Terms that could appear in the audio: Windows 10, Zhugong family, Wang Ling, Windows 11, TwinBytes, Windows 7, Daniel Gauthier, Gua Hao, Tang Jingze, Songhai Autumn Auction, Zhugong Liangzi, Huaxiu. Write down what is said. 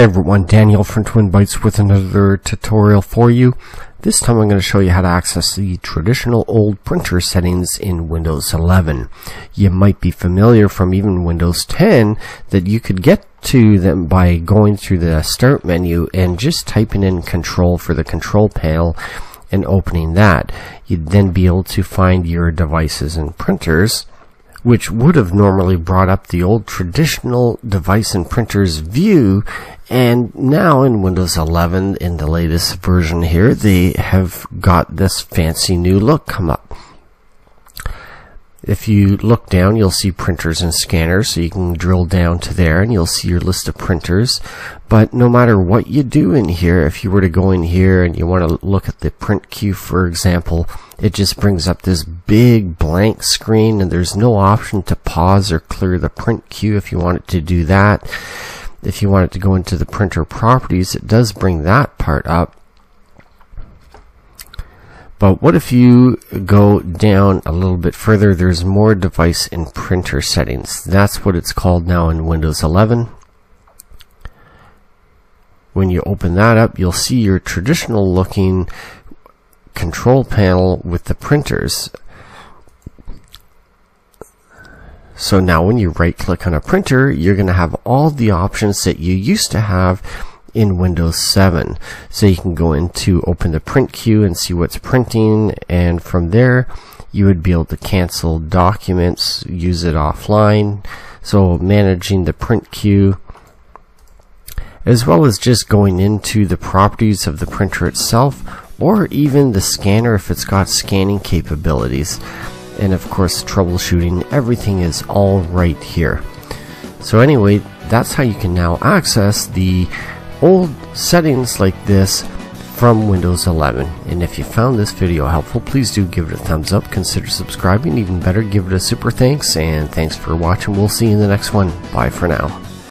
Hey everyone, Daniel from TwinBytes with another tutorial for you. This time I'm going to show you how to access the traditional old printer settings in Windows 11. You might be familiar from even Windows 10 that you could get to them by going through the Start menu and just typing in Control for the Control Panel and opening that. You'd then be able to find your devices and printers, which would have normally brought up the old traditional device and printers view. And now in Windows 11, in the latest version here, they have got this fancy new look come up. If you look down, you'll see printers and scanners, so you can drill down to there and you'll see your list of printers. But no matter what you do in here, if you were to go in here and you want to look at the print queue, for example, it just brings up this big blank screen and there's no option to pause or clear the print queue if you want it to do that. If you want it to go into the printer properties, it does bring that part up. But what if you go down a little bit further? There's more device and printer settings. That's what it's called now in Windows 11. When you open that up, you'll see your traditional looking control panel with the printers. So now when you right click on a printer, you're going to have all the options that you used to have in Windows 7. So you can go in to open the print queue and see what's printing, and from there you would be able to cancel documents, use it offline, so managing the print queue, as well as just going into the properties of the printer itself, or even the scanner if it's got scanning capabilities. And of course, troubleshooting, everything is all right here. So anyway, that's how you can now access the old settings like this from Windows 11. And if you found this video helpful, please do give it a thumbs up, consider subscribing, even better, give it a super thanks, and thanks for watching. We'll see you in the next one. Bye for now.